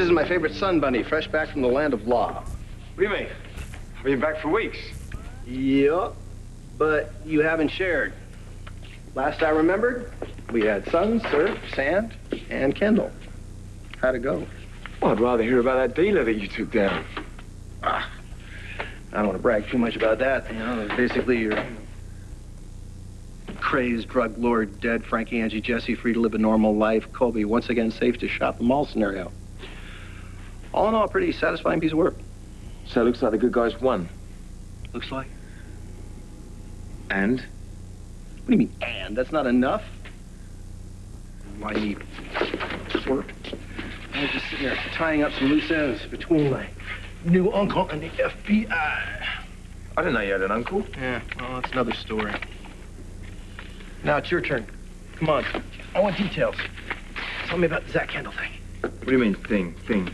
This is my favorite sun bunny, fresh back from the land of law. What do you mean? I've been back for weeks. Yup, but you haven't shared. Last I remembered, we had sun, surf, sand, and Kendall. How'd it go? Well, I'd rather hear about that dealer that you took down. Ah, I don't want to brag too much about that. You know, basically you're crazed, drug lord, dead, Frankie, Angie, Jesse, free to live a normal life, Kobe, once again safe to shop the mall scenario. All in all, a pretty satisfying piece of work. So it looks like the good guys won. Looks like. And? What do you mean, and? That's not enough? Why do you twerp? I was just sitting there tying up some loose ends between my new uncle and the FBI. I didn't know you had an uncle. Yeah, well, that's another story. Now it's your turn. Come on. I want details. Tell me about the Zach Kendall thing. What do you mean, thing, thing?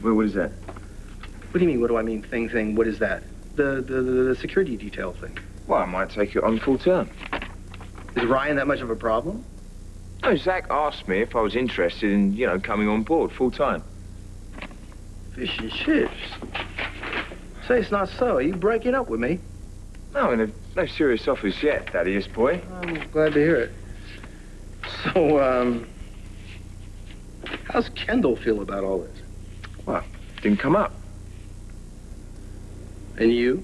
What is that? What do you mean, what do I mean, thing, thing? What is that? The security detail thing. Well, I might take it on full term. Is Ryan that much of a problem? No, Zach asked me if I was interested in, you know, coming on board full time. Fish and chips. Say it's not so. Are you breaking up with me? No, I mean, no serious offers yet, Thaddeus boy. I'm glad to hear it. So, how's Kendall feel about all this? Well, didn't come up. And you?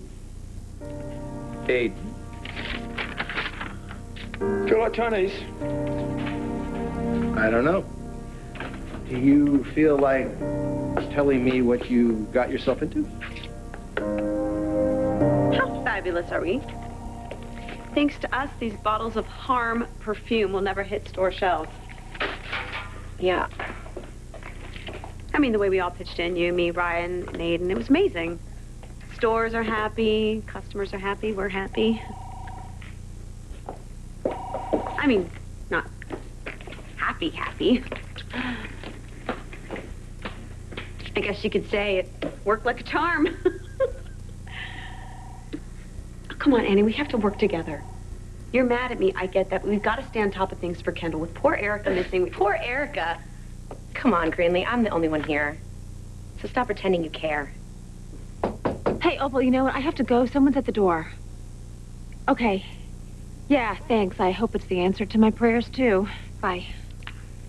Aidan. Feel like Chinese? I don't know. Do you feel like telling me what you got yourself into? How fabulous are we? Thanks to us, these bottles of harm perfume will never hit store shelves. Yeah. I mean, the way we all pitched in, you, me, Ryan, and Aidan, it was amazing. Stores are happy, customers are happy, we're happy. I mean, not happy, happy. I guess you could say it worked like a charm. Oh, come on, Annie, we have to work together. You're mad at me, I get that, but we've got to stay on top of things for Kendall. With poor Erica missing, poor Erica. Come on, Greenlee, I'm the only one here. So stop pretending you care. Hey, Opal, you know what? I have to go. Someone's at the door. Okay. Yeah, thanks. I hope it's the answer to my prayers, too. Bye.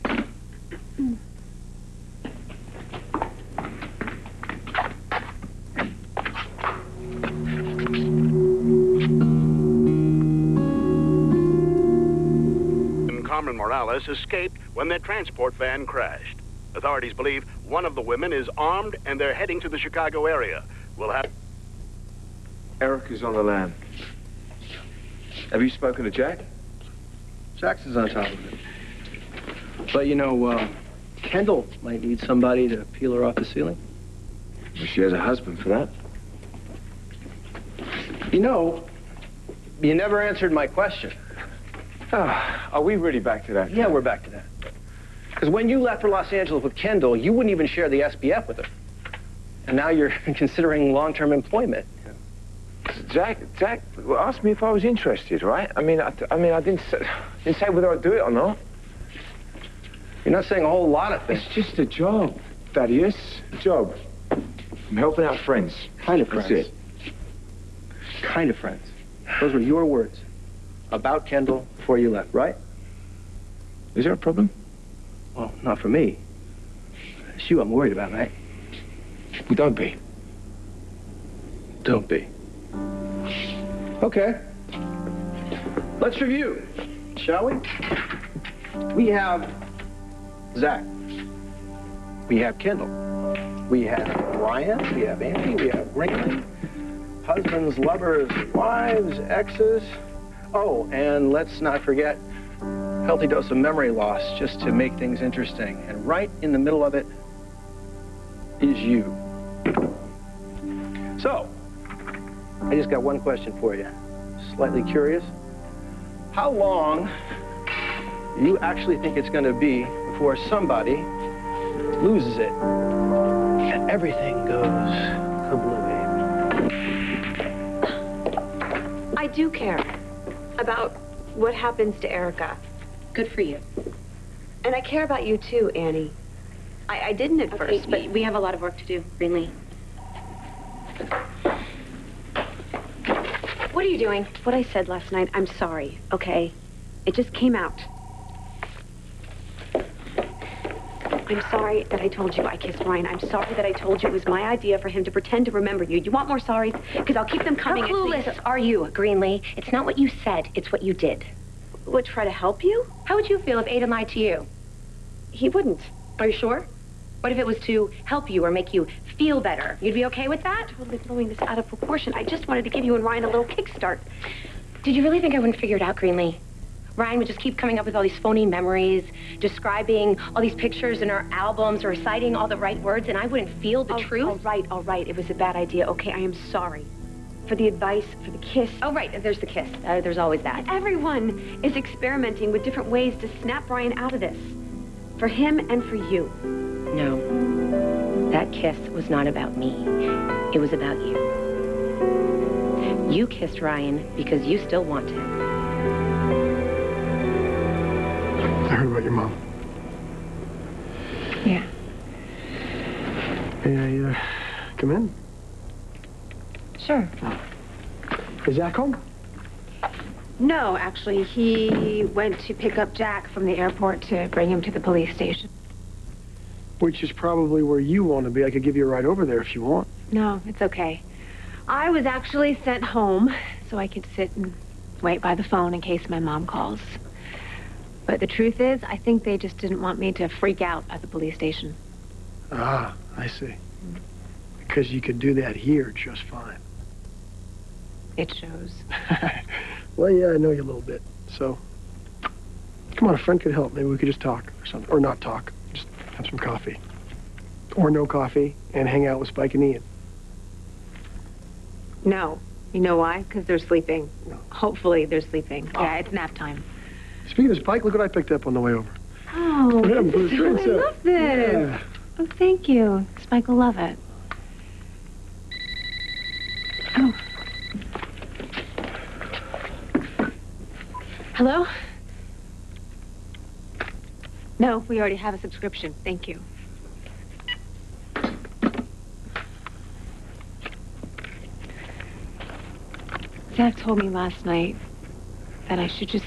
Cameron Morales escaped when their transport van crashed. Authorities believe one of the women is armed and they're heading to the Chicago area. We'll have... Erica's on the lam. Have you spoken to Jack? Jackson's on top of it. But, you know, Kendall might need somebody to peel her off the ceiling. Well, she has a husband for that. You know, you never answered my question. Oh, are we really back to that? Yeah, we're back to that. Because when you left for Los Angeles with Kendall, you wouldn't even share the SPF with her. And now you're considering long-term employment. Jack asked me if I was interested, right? I mean, I didn't say whether I'd do it or not. You're not saying a whole lot of things. It's just a job, Thaddeus. A job. I'm helping out friends. Kind of friends. That's it. Kind of friends. Those were your words about Kendall before you left, right? Is there a problem? Well, not for me. It's you I'm worried about, mate. Well, don't be. Don't be. Okay. Let's review, shall we? We have Zach. We have Kendall. We have Ryan. We have Andy. We have Greenlee. Husbands, lovers, wives, exes. Oh, and let's not forget healthy dose of memory loss just to make things interesting. And right in the middle of it is you. So, I just got one question for you. Slightly curious. How long do you actually think it's going to be before somebody loses it and everything goes kablooey? I do care about what happens to Erica. Good for you. And I care about you too, Annie. I didn't at first, but we have a lot of work to do, Greenlee. What are you doing? What I said last night, I'm sorry, okay? It just came out. I'm sorry that I told you I kissed Ryan. I'm sorry that I told you it was my idea for him to pretend to remember you. You want more sorries? Because I'll keep them coming. How clueless are you, Greenlee? It's not what you said, it's what you did. Would try to help you? How would you feel if Aidan lied to you? He wouldn't. Are you sure? What if it was to help you or make you feel better? You'd be okay with that? Totally blowing this out of proportion. I just wanted to give you and Ryan a little kickstart. Did you really think I wouldn't figure it out, Greenlee? Ryan would just keep coming up with all these phony memories, describing all these pictures in our albums, or reciting all the right words, and I wouldn't feel the truth? All right. It was a bad idea, okay? I am sorry. For the advice, for the kiss. Oh, right, there's the kiss. There's always that. Everyone is experimenting with different ways to snap Ryan out of this. For him and for you. No, that kiss was not about me. It was about you. You kissed Ryan because you still want him. I heard about your mom. Yeah. May I, come in? Sure. Is Zach home? No, actually. He went to pick up Jack from the airport to bring him to the police station. Which is probably where you want to be. I could give you a ride over there if you want. No, it's okay. I was actually sent home so I could sit and wait by the phone in case my mom calls. But the truth is, I think they just didn't want me to freak out at the police station. Ah, I see. Because you could do that here just fine. It shows. Well, yeah, I know you a little bit. So, come on, a friend could help. Maybe we could just talk or something. Or not talk. Just have some coffee. Or no coffee and hang out with Spike and Ian. No. You know why? Because they're sleeping. No. Hopefully they're sleeping. Oh. Yeah, it's nap time. Speaking of Spike, look what I picked up on the way over. Oh, I love this. Yeah. Oh, thank you. Spike will love it. Oh. Hello? No, we already have a subscription. Thank you. Zach told me last night that I should just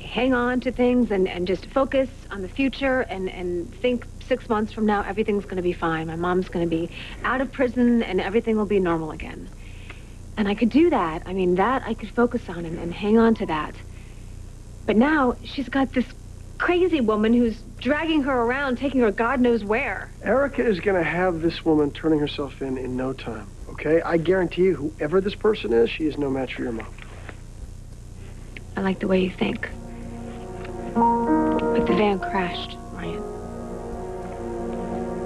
hang on to things and just focus on the future and think 6 months from now everything's going to be fine. My mom's going to be out of prison and everything will be normal again. And I could do that. I mean, that I could focus on and hang on to that. But now she's got this crazy woman who's dragging her around, taking her God knows where. Erica is going to have this woman turning herself in no time, okay? I guarantee you, whoever this person is, she is no match for your mom. I like the way you think. But the van crashed, Ryan.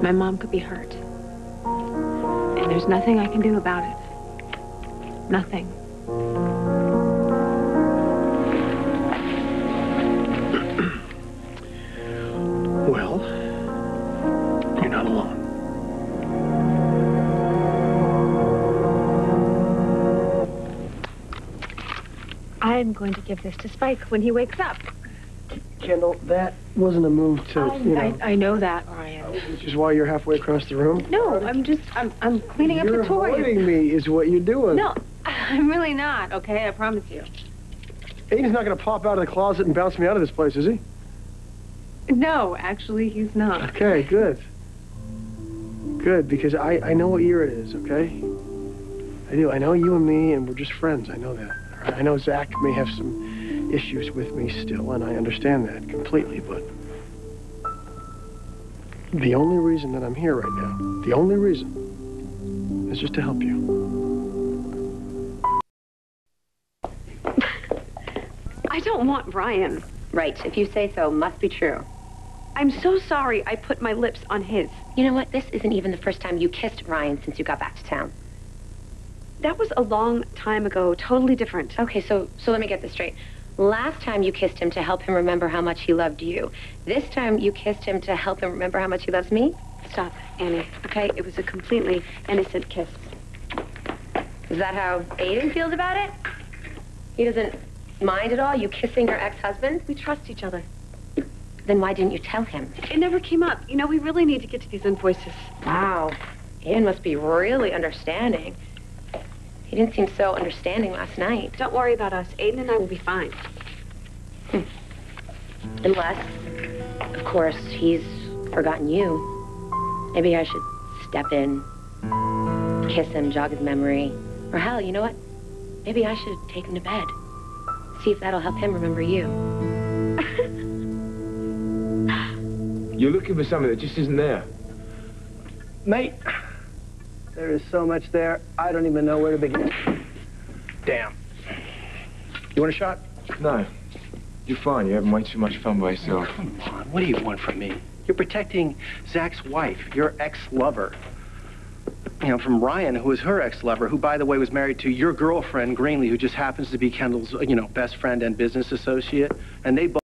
My mom could be hurt. And there's nothing I can do about it. Nothing. Well, you're not alone. I'm going to give this to Spike when he wakes up. Kendall, that wasn't a move to, you know... I know that, Ryan. Which is why you're halfway across the room? No, I'm cleaning up the toys. You're avoiding me is what you're doing. No, I'm really not, okay? I promise you. Aiden's not going to pop out of the closet and bounce me out of this place, is he? No, actually, he's not. Okay, good. Good, because I know what year it is, okay? I do. I know you and me, and we're just friends. I know that. Right? I know Zach may have some issues with me still, and I understand that completely, but the only reason that I'm here right now, the only reason, is just to help you. I don't want Ryan. Right, if you say so, must be true. I'm so sorry I put my lips on his. You know what, this isn't even the first time you kissed Ryan since you got back to town. That was a long time ago, totally different. Okay, so let me get this straight. Last time you kissed him to help him remember how much he loved you. This time you kissed him to help him remember how much he loves me? Stop, Annie, okay? It was a completely innocent kiss. Is that how Aidan feels about it? He doesn't mind at all, you kissing your ex-husband? We trust each other. Then why didn't you tell him? It never came up. You know, we really need to get to these invoices. Wow. Ian must be really understanding. He didn't seem so understanding last night. Don't worry about us. Aidan and I will be fine. Unless, of course, he's forgotten you. Maybe I should step in, kiss him, jog his memory. Or hell, you know what? Maybe I should take him to bed. See if that'll help him remember you. You're looking for something that just isn't there. Mate, there is so much there, I don't even know where to begin. Damn. You want a shot? No. You're fine. You're having way too much fun by yourself. Oh, come on. What do you want from me? You're protecting Zach's wife, your ex-lover. You know, from Ryan, who is her ex-lover, who, by the way, was married to your girlfriend, Greenlee, who just happens to be Kendall's, you know, best friend and business associate. And they both...